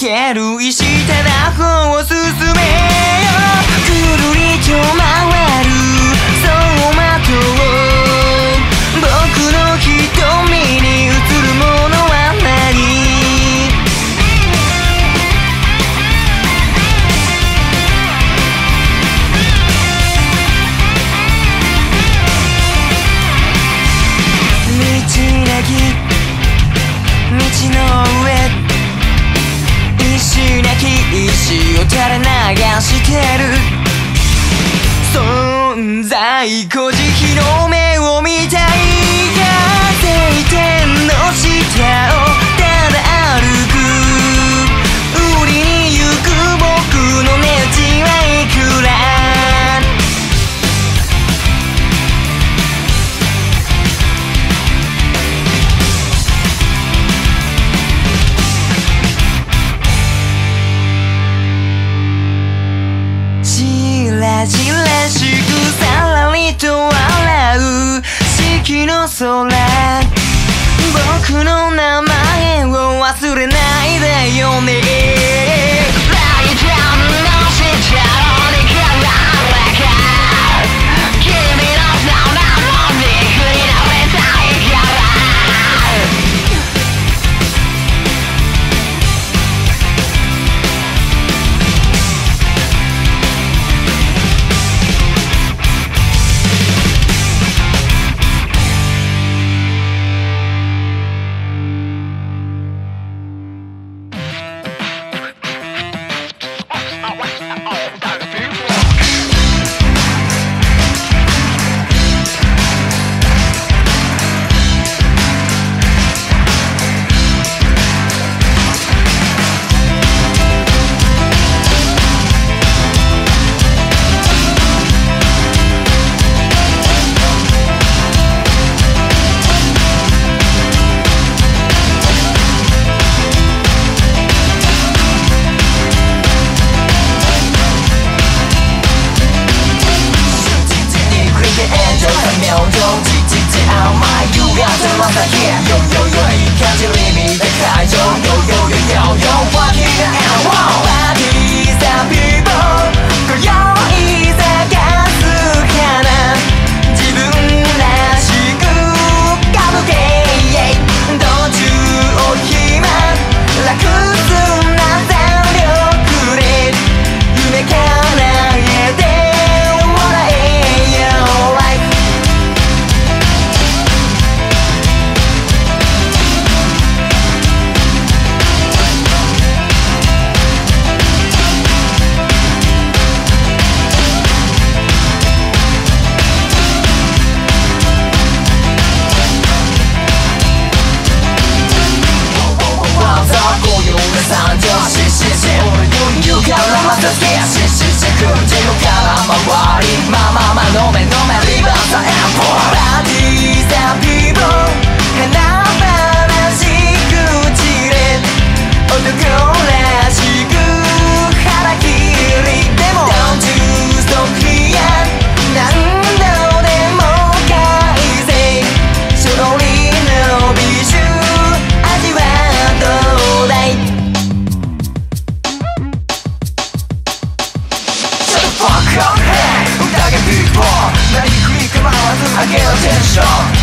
ける意志でな方を進めよう。くるりと回る走馬灯、僕の瞳に映るものはない。道なき道の上、石なき石を垂れ流してる存在、乞食の目を見たいが、晴天の下をただ歩く。売りに行く僕の値打ちはいくら。じらしくさらりと笑う四季の空、僕の名前を忘れないでよね。ライトの下をにかられか、君の空の肉になりたいから。Fuck your head, without a big ball, not a quick amount, I get attention.